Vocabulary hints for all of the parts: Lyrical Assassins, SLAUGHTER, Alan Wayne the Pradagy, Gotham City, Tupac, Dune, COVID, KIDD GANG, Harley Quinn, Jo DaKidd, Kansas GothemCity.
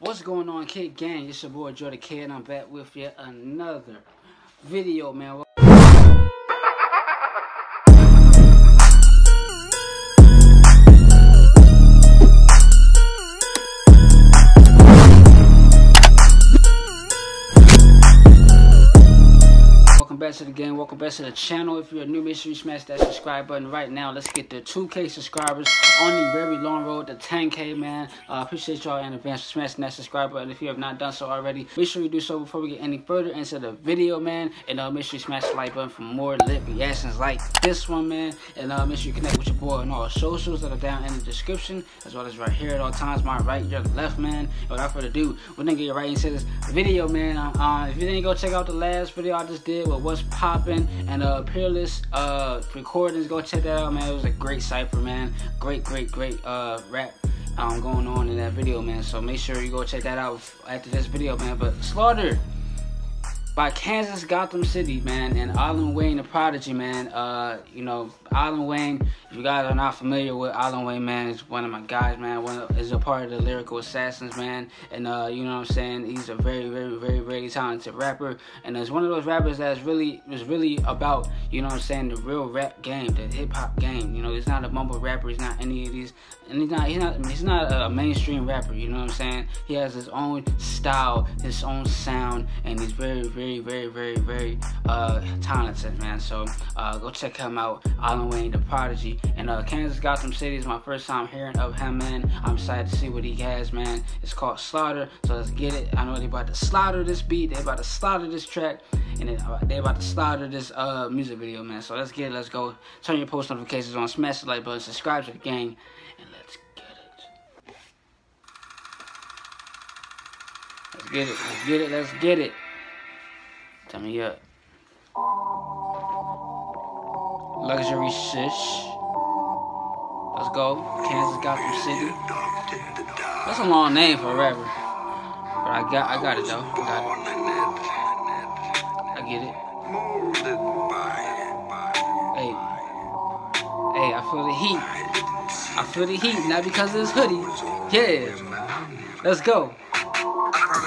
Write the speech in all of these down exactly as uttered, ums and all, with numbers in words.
What's going on, Kid Gang? It's your boy Jo DaKidd, and I'm back with yet another video, man. Welcome back to the game. Welcome back to the channel. If you're new, make sure you smash that subscribe button right now. Let's get the two K subscribers on the very long road to ten K, man. I uh, appreciate y'all in advance for smashing that subscribe button. If you have not done so already, make sure you do so before we get any further into the video, man. And uh, make sure you smash the like button for more lit reactions like this one, man. And uh, make sure you connect with your boy on all socials that are down in the description, as well as right here at all times, my right, your left, man. Without further ado, we're gonna get right into this video, man. Uh, if you didn't go check out the last video I just did, what's popping and uh Peerless uh Recordings, go check that out, man. It was a great cypher, man. Great great great uh rap um going on in that video, man, so make sure you go check that out after this video, man. But Slaughter by Kansas GothemCity, man, and Alan Wayne the Pradagy, man. Uh you know, Alan Wayne, if you guys are not familiar with Alan Wayne, man, is one of my guys, man. One of, is a part of the Lyrical Assassins, man, and uh you know what I'm saying, he's a very very very very talented rapper, and it's one of those rappers that's really is really about, you know what I'm saying, the real rap game, the hip-hop game. You know, he's not a mumble rapper, he's not any of these, and he's not he's not he's not a mainstream rapper, you know what I'm saying. He has his own style, his own sound, and he's very very Very, very, very, very uh, talented, man. So uh, go check him out, Alan Wayne the Pradagy. And uh, Kansas GothemCity is my first time hearing of him, man. I'm excited to see what he has, man. It's called Slaughter, so let's get it. I know they about to slaughter this beat, they about to slaughter this track, and they about to slaughter this uh, music video, man. So let's get it, let's go. Turn your post notifications on, smash the like button, subscribe to the gang, and let's get it. Let's get it, let's get it, let's get it. Tell me up. Luxury shish. Let's go. Kansas GothemCity. That's a long name for a rapper. But I got I got it though. I got it. I get it. Hey. Hey, I feel the heat. I feel the heat, not because of this hoodie. Yeah. Let's go.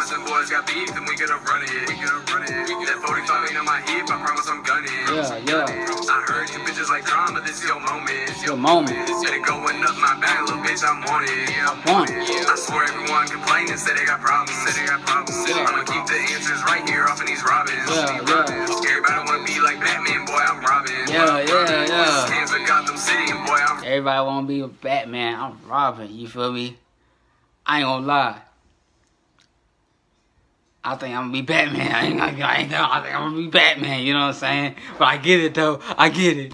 Some boys got beef and we gonna run it. We gonna run it. That forty-five ain't on my hip, I promise I'm gunning. Yeah, yeah. I heard you bitches like drama, this your moment. It's your moment. Instead of going up my back, little bitch, I'm on it. Yeah, I'm on it. I swear everyone complaining, said they got problems. Said they got problems. Yeah. I'ma keep the answers right here off of these robins. Yeah, yeah. Everybody wanna be like Batman, boy, I'm Robin. Yeah, yeah, yeah. Hands with Gotham City, and boy, I'm. Everybody wanna be a Batman, I'm Robin. You feel me? I ain't gonna lie. I think I'm gonna be Batman. I ain't, I, ain't, I think I'm gonna be Batman, you know what I'm saying? But I get it though, I get it.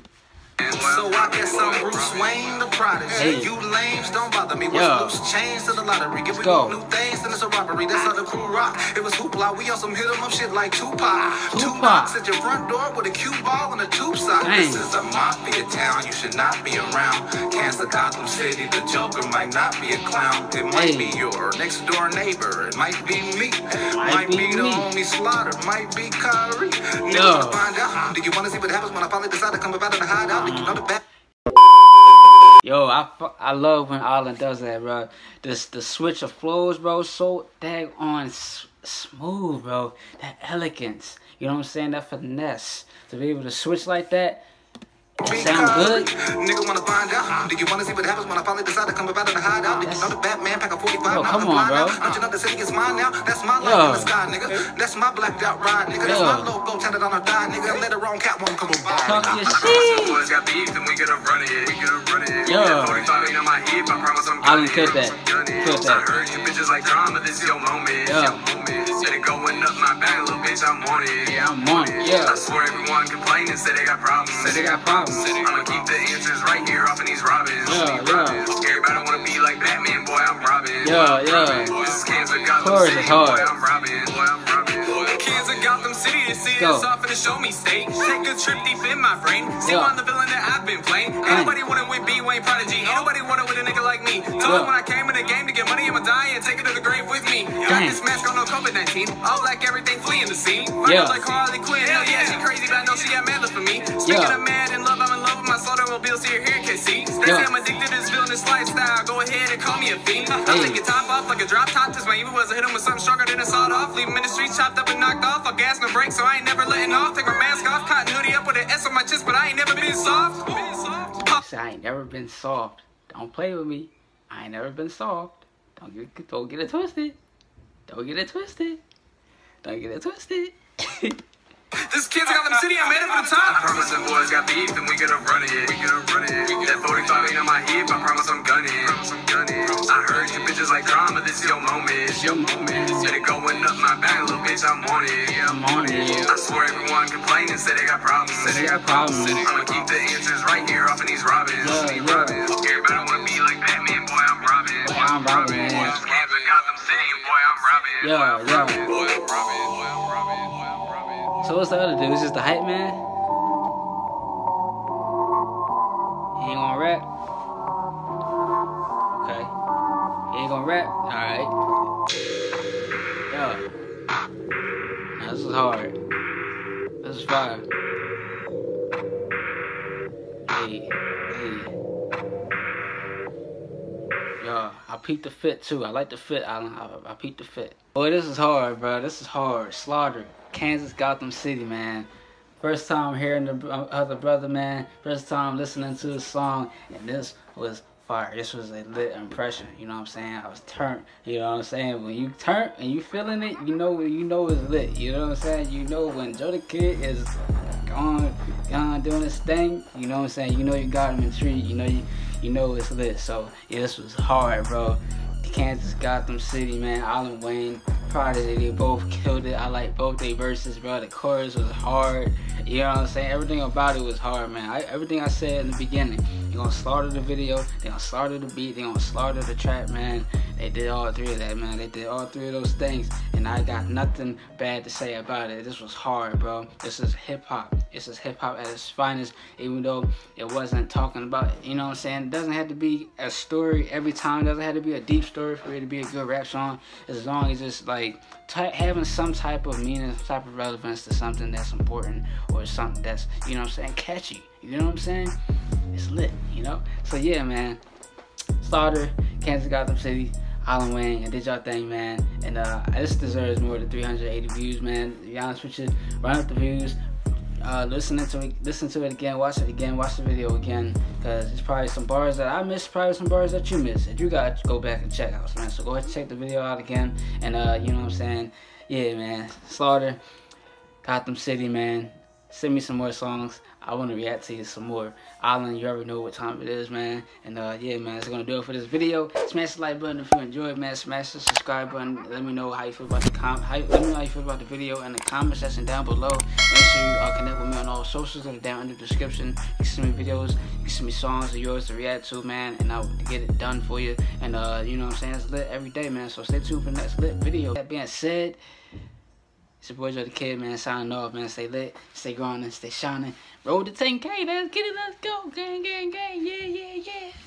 So I guess I'm Bruce Wayne the Prodigy. You lames don't bother me. What's loose change to the lottery? Give me new things and it's a robbery. That's how the crew rock. It was hoopla. We on some hit 'em up shit like Tupac. Tupac at your front door with a cue ball and a tube sock. This is a mafia town. You should not be around. Kansas Gotham City. The Joker might not be a clown. It might be your next door neighbor. It might be me. Might be the homie Slaughter. Might be Kyrie. Never find out. Do you wanna see what happens when I finally decide to come about and hide out? Yo, I, I love when Alan does that, bro. This the switch of flows, bro. So dang on s smooth, bro. That elegance, you know what I'm saying? That finesse to be able to switch like that. Sound good? Nigga wanna find out. Do you wanna see what happens when I finally decide to come about and hide out? Did you know the Batman pack a forty-five? Yo, come on, bro. Don't you know the city is mine now? That's my life in the sky, nigga. That's my blacked out ride, nigga. That's my logo tatted on a dime, nigga. Let the wrong cat won't come by. Talk your shit. Boys got beef and we gonna run it. We gonna run it. Yo. forty-five ain't on my hip. I promise I'm gonna cut that. Cut that. I heard you bitches like drama. This is your moment. Your moment. Said it going up my back, little bitch. I'm on it. Yeah, I'm on it. Yeah. I swear everyone complaining said they got problems. Said they got problems. I'ma keep the answers right here off in these robins. Yeah, yeah. Everybody wanna be like Batman, boy, I'm Robin. Yeah, yeah. Chorus is hard. Boy, I'm Robin. Boy, I'm Robin. The kids of Gotham City, they see us off in the show me state. Take a trip deep in my brain. See why I'm the villain that I've been playing. Ain't nobody wanted with B. Wayne Prodigy. Ain't nobody wanted with a nigga like me. Told him when I came in the game to get money, I'ma die and take it to the grave with me. Got this mask on, no COVID nineteen. All like everything fleeing the scene. My girl's like Harley Quinn. Hell yeah, she crazy, but I know she got mad love for me. Speaking of mad and love, I'm in love with my soul. There will be a here, K C. Stay in my addicted to this villainous lifestyle. Go ahead and call me a fiend. I'll take your top off like a drop top. This man even was a hit him with something stronger than a sawed off. Leave him in the streets chopped up and knocked off. I'll gas no brakes, so I ain't never letting off. Take my mask off, cotton hoodie up with an S on my chest, but I ain't never been soft. Been soft. I ain't never been soft. Don't play with me. I ain't never been soft. Don't get, don't get it twisted. Don't get it twisted. Don't get it twisted. This kid's got them city, I made it for the top. I promise them boys got beef, and we gonna run it. We gonna run it. That forty-five ain't on my hip, I promise I'm gunning. I heard you bitches like drama, this your moment. It's your moment. Said it going up my back, little bitch, I'm on it. Yeah, I'm on it. I swear everyone complaining, said they got problems. Said they got problems. I'ma keep the answers right here off of these robins. Yeah, yeah. Everybody wanna be like Batman, boy, I'm Robin. Boy, I'm Robin. Boy, I'm Kansas Gotham City, boy, I'm Robin. Yeah, yeah. Boy, I'm Robin. Boy, I'm Robin. Boy, I'm Robin. So what's the other dude? It's just the hype man? He ain't gonna rap? Okay. He ain't gonna rap? Alright. Yeah. Nah, this is hard. This is fire. Hey, hey. Yeah, I peeped the fit too. I like the fit, Alan. I, I peeped the fit. Boy, this is hard, bro. This is hard. Slaughter. Kansas Gotham City, man. First time hearing the other brother, man. First time listening to the song, and this was fire. This was a lit impression. You know what I'm saying? I was turned. You know what I'm saying? When you turn and you feeling it, you know you know it's lit. You know what I'm saying? You know when Jo DaKidd is gone, gone doing his thing. You know what I'm saying? You know you got him in tree. You know you you know it's lit. So yeah, this was hard, bro. Kansas Gotham City, man. Alan Wayne Prodigy, they both killed it. I like both they verses, bro. The chorus was hard. You know what I'm saying? Everything about it was hard, man. I, everything I said in the beginning. They're gonna slaughter the video. They're gonna slaughter the beat. They're gonna slaughter the track, man. They did all three of that, man. They did all three of those things, and I got nothing bad to say about it. This was hard, bro. This is hip-hop. This is hip-hop at its finest, even though it wasn't talking about, you know what I'm saying? It doesn't have to be a story every time. It doesn't have to be a deep story for it to be a good rap song, as long as it's like having some type of meaning, some type of relevance to something that's important or something that's, you know what I'm saying, catchy. You know what I'm saying? It's lit, you know? So yeah, man. Slaughter, Kansas Gotham City, Alan Wayne, and did y'all thing, man. And uh, this deserves more than three hundred eighty views, man. To be honest with you, run up the views. Uh, listen to it, listen to it again, watch it again, watch the video again, because it's probably some bars that I missed, probably some bars that you missed. And you gotta go back and check out, man. So go ahead and check the video out again, and uh, you know what I'm saying? Yeah, man. Slaughter, Gotham City, man. Send me some more songs. I want to react to you some more. Alan, you already know what time it is, man. And uh, yeah, man, that's going to do it for this video. Smash the like button if you enjoyed, man. Smash the subscribe button. Let me know how you feel about the com how you, let me know how you feel about the video in the comment section down below. Make sure you uh, connect with me on all socials that are down in the description. You can send me videos. You can send me songs of yours to react to, man. And I'll get it done for you. And uh, you know what I'm saying? It's lit every day, man. So stay tuned for the next lit video. That being said, it's your boy Jo DaKidd, man, signing off, man. Stay lit, stay grinding, stay shining. Roll to ten K, let's get it, let's go. Gang, gang, gang, yeah, yeah, yeah.